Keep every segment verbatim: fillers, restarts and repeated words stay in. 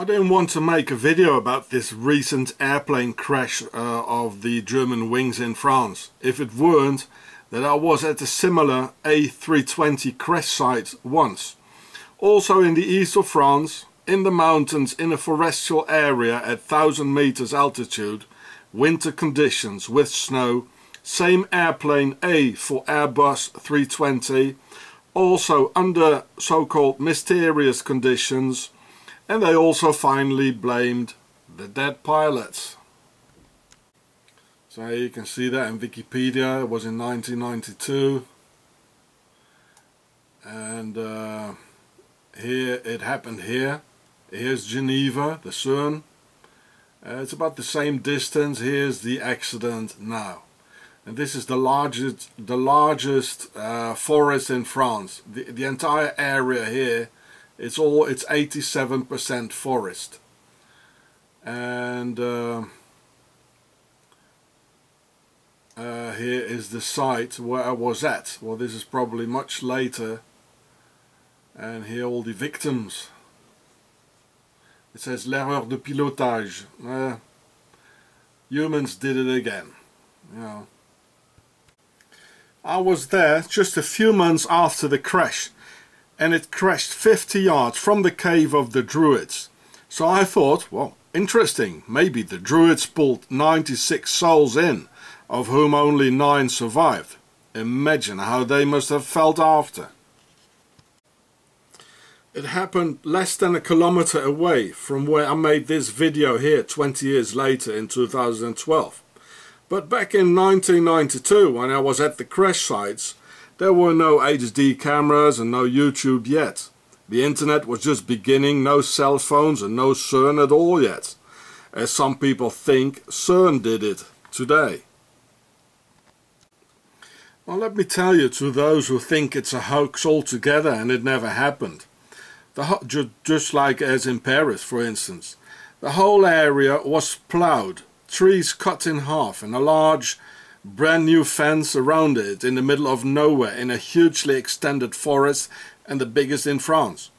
I don't want to make a video about this recent airplane crash uh, of the Germanwings in France. If it weren't that I was at a similar A three twenty crash site once, also in the east of France, in the mountains, in a forestal area at one thousand meters altitude, winter conditions with snow, same airplane A for Airbus three twenty, also under so-called mysterious conditions, and they also finally blamed the dead pilots. So you can see that in Wikipedia. It was in nineteen ninety-two, and uh, here it happened here. Here's Geneva, the CERN. Uh, it's about the same distance. Here's the accident now, and this is the largest, the largest uh, forest in France. The, the entire area here, it's all it's eighty-seven percent forest, and uh, uh, here is the site where I was at. Well, this is probably much later, and here all the victims. It says l'erreur de pilotage. Uh, humans did it again. You know. I was there just a few months after the crash, and it crashed fifty yards from the cave of the Druids. So I thought, well, interesting. Maybe the Druids pulled ninety-six souls in, of whom only nine survived. Imagine how they must have felt after. It happened less than a kilometer away from where I made this video here twenty years later in two thousand twelve. But back in nineteen ninety-two, when I was at the crash sites, there were no H D cameras and no YouTube yet. The internet was just beginning, no cell phones and no CERN at all yet. As some people think, CERN did it today. Well, let me tell you, to those who think it's a hoax altogether and it never happened, The, just like as in Paris, for instance, the whole area was ploughed, trees cut in half, and a large brand new fence around it in the middle of nowhere in a hugely extended forest, and the biggest in France.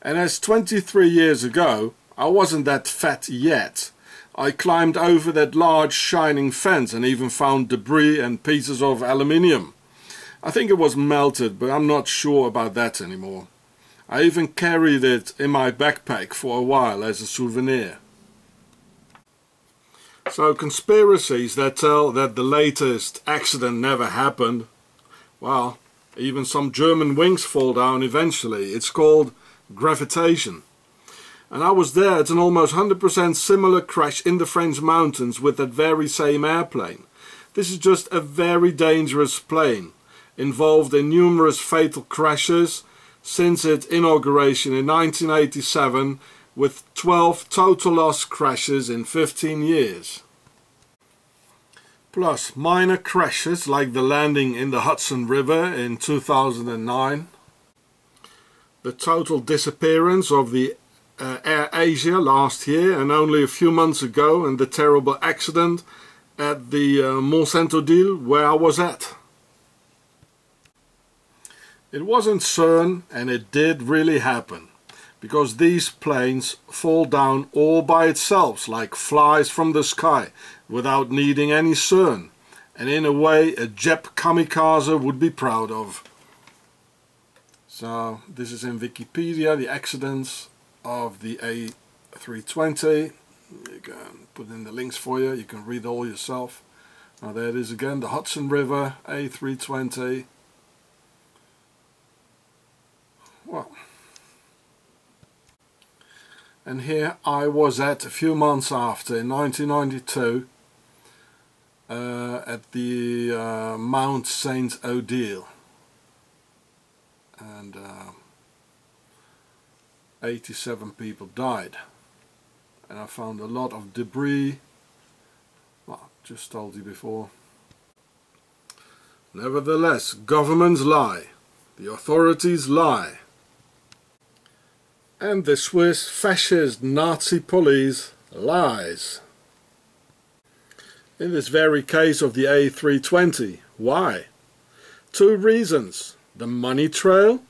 And as twenty-three years ago, I wasn't that fat yet, I climbed over that large shining fence and even found debris and pieces of aluminium. I think it was melted, but I'm not sure about that anymore. I even carried it in my backpack for a while as a souvenir. So conspiracies that tell that the latest accident never happened, well, even some Germanwings fall down eventually. It's called gravitation. And I was there at an almost one hundred percent similar crash in the French mountains with that very same airplane. This is just a very dangerous plane, involved in numerous fatal crashes since its inauguration in nineteen eighty-seven, with twelve total loss crashes in fifteen years. Plus minor crashes like the landing in the Hudson River in two thousand nine, the total disappearance of the uh, Air Asia last year and only a few months ago, and the terrible accident at the uh, Mont Sainte-Odile where I was at. It wasn't CERN, and it did really happen, because these planes fall down all by itself like flies from the sky without needing any CERN, and in a way a Jap kamikaze would be proud of. So this is in Wikipedia, the accidents of the A three twenty. You can put in the links for you, you can read all yourself. Now there it is again, the Hudson River, A three twenty. Well, and here I was at a few months after, in nineteen ninety-two, uh, at the uh, Mont Sainte-Odile, and uh, eighty-seven people died, and I found a lot of debris. Well, I just told you before. Nevertheless, governments lie, the authorities lie, and the Swiss fascist Nazi police lies. In this very case of the A three twenty, why? Two reasons: the money trail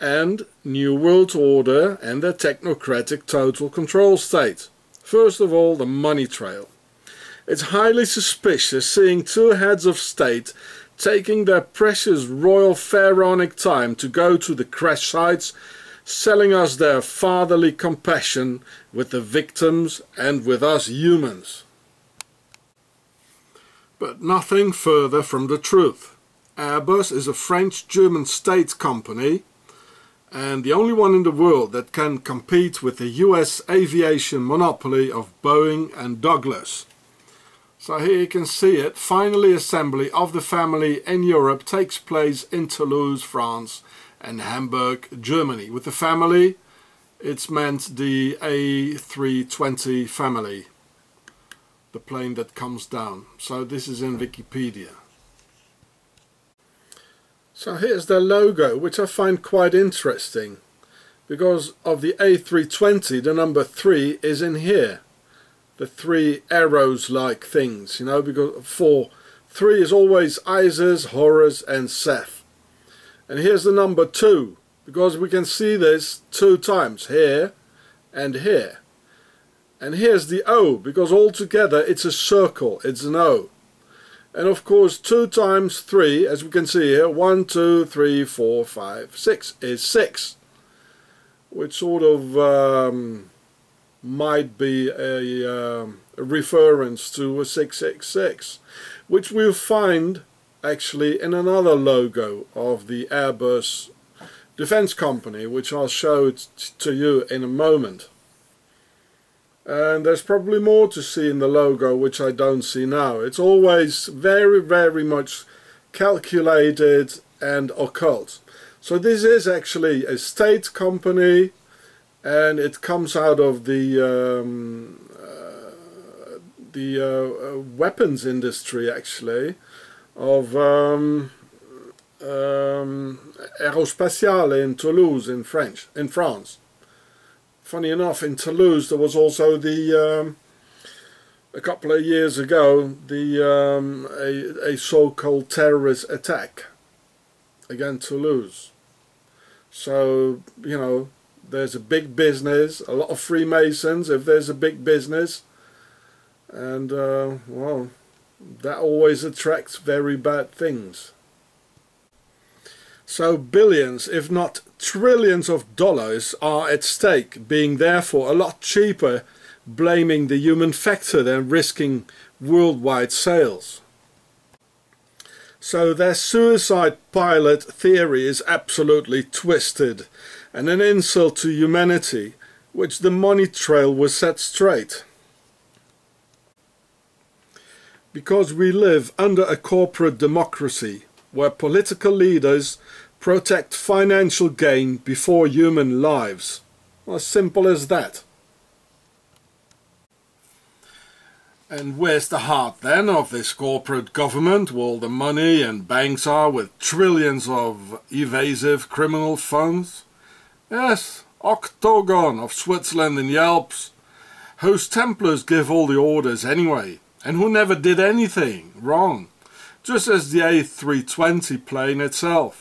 and New World Order and their technocratic total control state. First of all, the money trail. It's highly suspicious seeing two heads of state taking their precious royal pharaonic time to go to the crash sites, selling us their fatherly compassion with the victims and with us humans. But nothing further from the truth. Airbus is a French-German state company and the only one in the world that can compete with the U S aviation monopoly of Boeing and Douglas. So here you can see it, finally assembly of the family in Europe takes place in Toulouse, France and Hamburg, Germany. With the family, it's meant the A three twenty family, the plane that comes down. So this is in Wikipedia. So here's their logo, which I find quite interesting, because of the A three twenty the number three is in here, the three arrows like things, you know, because four, three is always Isis, Horus and Seth. And here's the number two, because we can see this two times, here and here. And here's the O, because altogether it's a circle, it's an O. And of course two times three, as we can see here, one, two, three, four, five, six is six, which sort of um, might be a, um, a reference to a six six six, which we'll find actually in another logo of the Airbus Defense Company, which I'll show to you in a moment. And there's probably more to see in the logo which I don't see now. It's always very, very much calculated and occult. So this is actually a state company and it comes out of the um, uh, the uh, weapons industry actually of um, um, Aerospatiale in Toulouse in French in France. Funny enough, in Toulouse there was also the, um, a couple of years ago, the um, a, a so-called terrorist attack against Toulouse. So, you know, there's a big business, a lot of Freemasons, if there's a big business. And, uh, well, that always attracts very bad things. So billions, if not trillions of dollars are at stake, being therefore a lot cheaper blaming the human factor than risking worldwide sales. So their suicide pilot theory is absolutely twisted and an insult to humanity, which the money trail was set straight. Because we live under a corporate democracy where political leaders protect financial gain before human lives. As simple as that. And where's the heart then of this corporate government where all the money and banks are with trillions of evasive criminal funds? Yes, Octagon of Switzerland in the Alps, whose Templars give all the orders anyway, and who never did anything wrong, just as the A three twenty plane itself.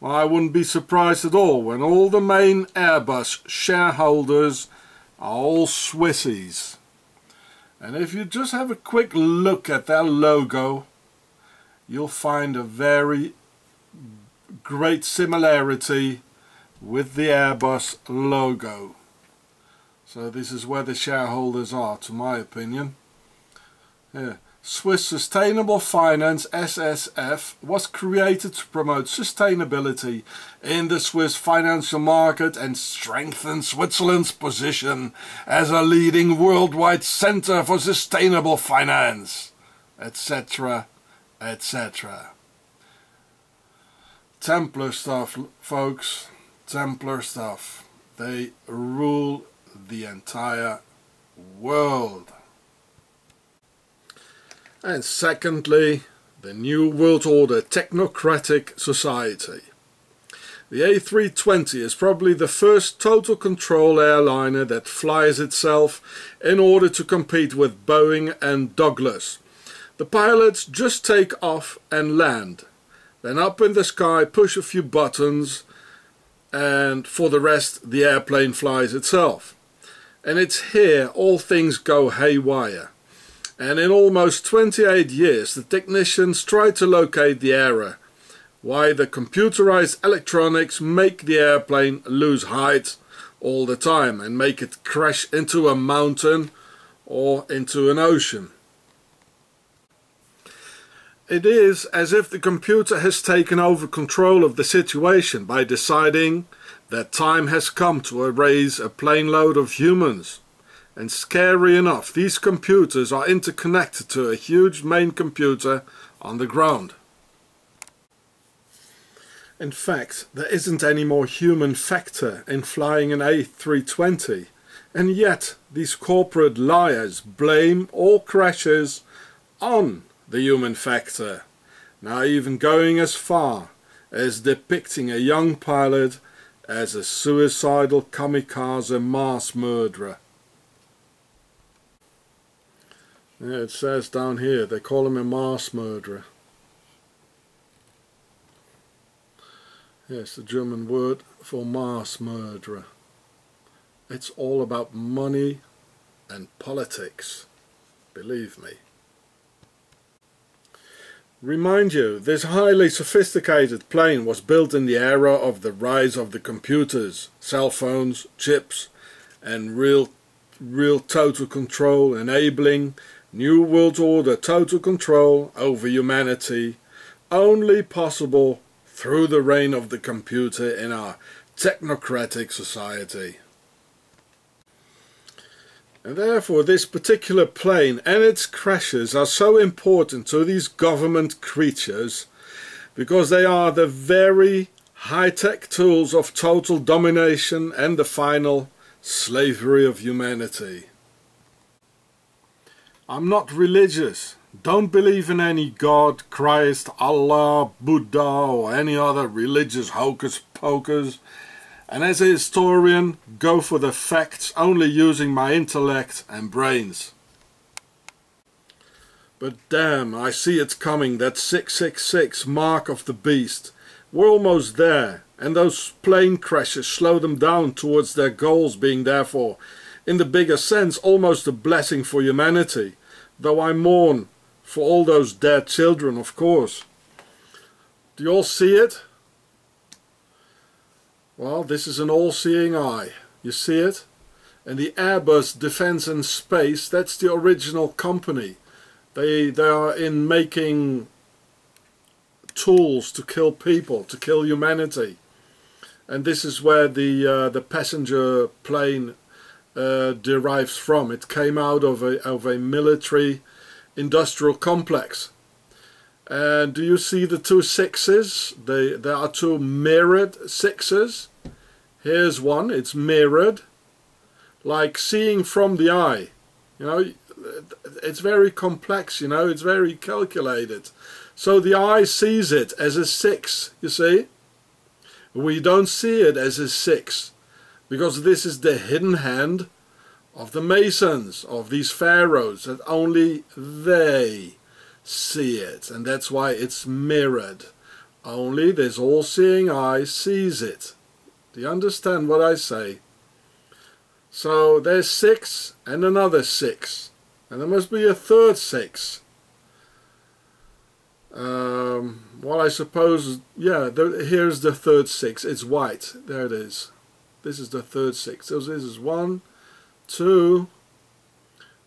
Well, I wouldn't be surprised at all when all the main Airbus shareholders are all Swissies. And if you just have a quick look at their logo, you'll find a very great similarity with the Airbus logo. So this is where the shareholders are, to my opinion. Yeah. Swiss Sustainable Finance, S S F, was created to promote sustainability in the Swiss financial market and strengthen Switzerland's position as a leading worldwide center for sustainable finance, et cetera, et cetera. Templar stuff, folks. Templar stuff. They rule the entire world. And secondly, the New World Order technocratic society. The A three twenty is probably the first total control airliner that flies itself in order to compete with Boeing and Douglas. The pilots just take off and land, then up in the sky push a few buttons and for the rest the airplane flies itself. And it's here all things go haywire. And in almost twenty-eight years the technicians tried to locate the error, why the computerized electronics make the airplane lose height all the time and make it crash into a mountain or into an ocean. It is as if the computer has taken over control of the situation by deciding that time has come to erase a plane load of humans. And scary enough, these computers are interconnected to a huge main computer on the ground. In fact, there isn't any more human factor in flying an A three twenty, and yet these corporate liars blame all crashes on the human factor, now even going as far as depicting a young pilot as a suicidal kamikaze mass murderer. Yeah, it says down here, they call him a mass murderer. Yes, the German word for mass murderer. It's all about money and politics, believe me. Remind you, this highly sophisticated plane was built in the era of the rise of the computers, cell phones, chips, and real, real total control, enabling New World Order total control over humanity, only possible through the reign of the computer in our technocratic society. And therefore this particular plane and its crashes are so important to these government creatures, because they are the very high-tech tools of total domination and the final slavery of humanity. I'm not religious. Don't believe in any God, Christ, Allah, Buddha or any other religious hocus-pocus. And as a historian, go for the facts, only using my intellect and brains. But damn, I see it coming, that six six six mark of the beast. We're almost there, and those plane crashes slow them down towards their goals, being therefore, in the bigger sense, almost a blessing for humanity. Though I mourn for all those dead children, of course. Do you all see it? Well, this is an all-seeing eye. You see it? And the Airbus Defense and Space, that's the original company. They, they are in making tools to kill people, to kill humanity. And this is where the, uh, the passenger plane uh, derives from. It came out of a, of a military industrial complex. And do you see the two sixes? They, there are two mirrored sixes. Here's one, it's mirrored, like seeing from the eye. You know, it's very complex, you know, it's very calculated. So the eye sees it as a six, you see? We don't see it as a six, because this is the hidden hand of the Masons, of these pharaohs, that only they see it, and that's why it's mirrored. Only this all-seeing eye sees it. Do you understand what I say? So there's six and another six, and there must be a third six. Um, well, I suppose, yeah, there, here's the third six. It's white. There it is. This is the third six. So this is one, two,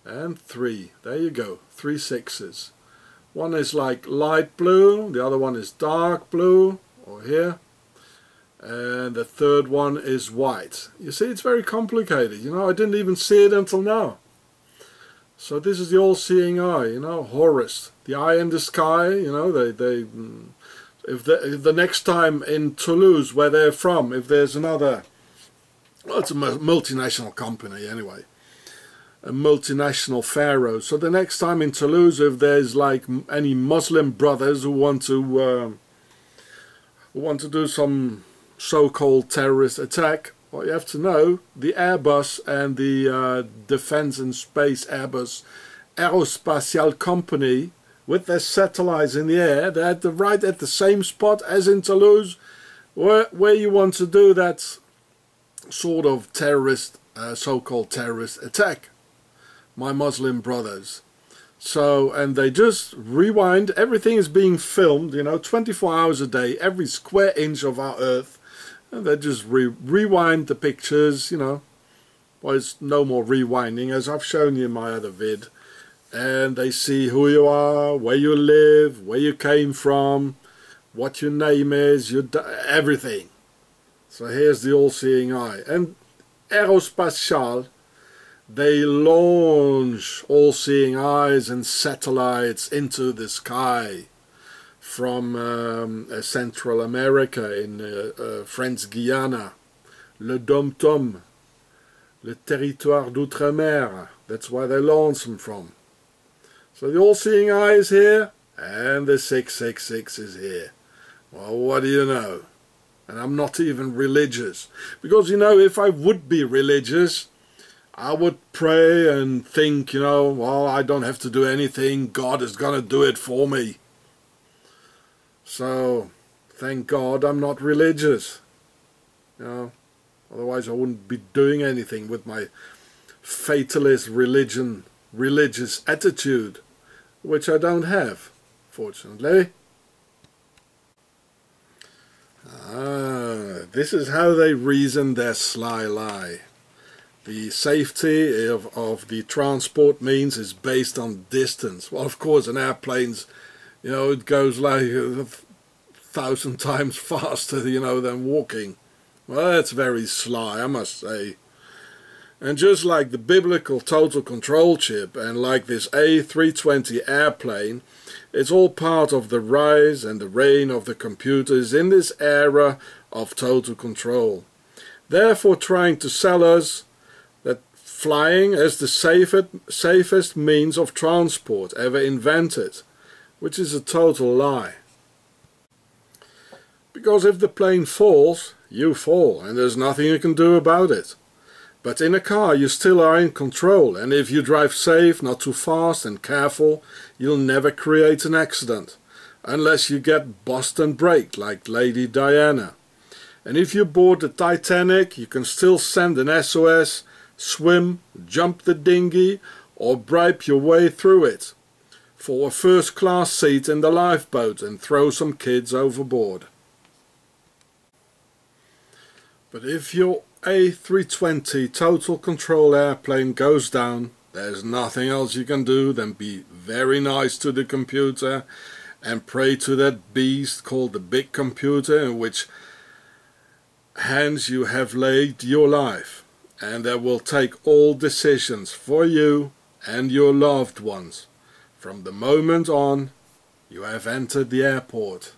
and three. There you go. Three sixes. One is like light blue, the other one is dark blue, or here, and the third one is white. You see, it's very complicated, you know, I didn't even see it until now. So this is the all-seeing eye, you know, Horus, the eye in the sky, you know, they, they, if the, the next time in Toulouse, where they're from, if there's another, well, it's a multinational company anyway, a multinational pharaoh. So the next time in Toulouse, if there's like any Muslim brothers who want to uh, who want to do some so-called terrorist attack, well, you have to know the Airbus and the uh, Defense and Space Airbus Aerospatiale company with their satellites in the air, they're at the right at the same spot as in Toulouse, where, where you want to do that sort of terrorist, uh, so-called terrorist attack, my Muslim brothers. So, and they just rewind, everything is being filmed, you know, twenty-four hours a day, every square inch of our earth, and they just re rewind the pictures, you know. Well, it's no more rewinding, as I've shown you in my other vid. And they see who you are, where you live, where you came from, what your name is, your everything. So here's the all-seeing eye. And Aerospatiale, they launch all-seeing eyes and satellites into the sky from um, Central America, in uh, uh, French Guiana, Le Dom-Tom, Le Territoire d'Outre-mer. That's where they launch them from. So the all-seeing eye is here, and the six six six is here. Well, what do you know? And I'm not even religious. Because, you know, if I would be religious, I would pray and think, you know, well, I don't have to do anything. God is going to do it for me. So, thank God I'm not religious. You know, otherwise I wouldn't be doing anything with my fatalist religion, religious attitude, which I don't have, fortunately. Ah, this is how they reason their sly lie. The safety of, of the transport means is based on distance. Well, of course, in airplanes, you know, it goes like a thousand times faster, you know, than walking. Well, that's very sly, I must say. And just like the biblical total control chip and like this A three twenty airplane, it's all part of the rise and the reign of the computers in this era of total control. Therefore, trying to sell us that flying is the safest, safest means of transport ever invented, which is a total lie. Because if the plane falls, you fall, and there's nothing you can do about it. But in a car you still are in control, and if you drive safe, not too fast and careful, you'll never create an accident, unless you get bossed and braked like Lady Diana. And if you board the Titanic, you can still send an S O S, swim, jump the dinghy, or bribe your way through it for a first class seat in the lifeboat and throw some kids overboard. But if you're A three twenty total control airplane goes down, there's nothing else you can do than be very nice to the computer and pray to that beast called the big computer, in which hands you have laid your life, and that will take all decisions for you and your loved ones. From the moment on, you have entered the airport.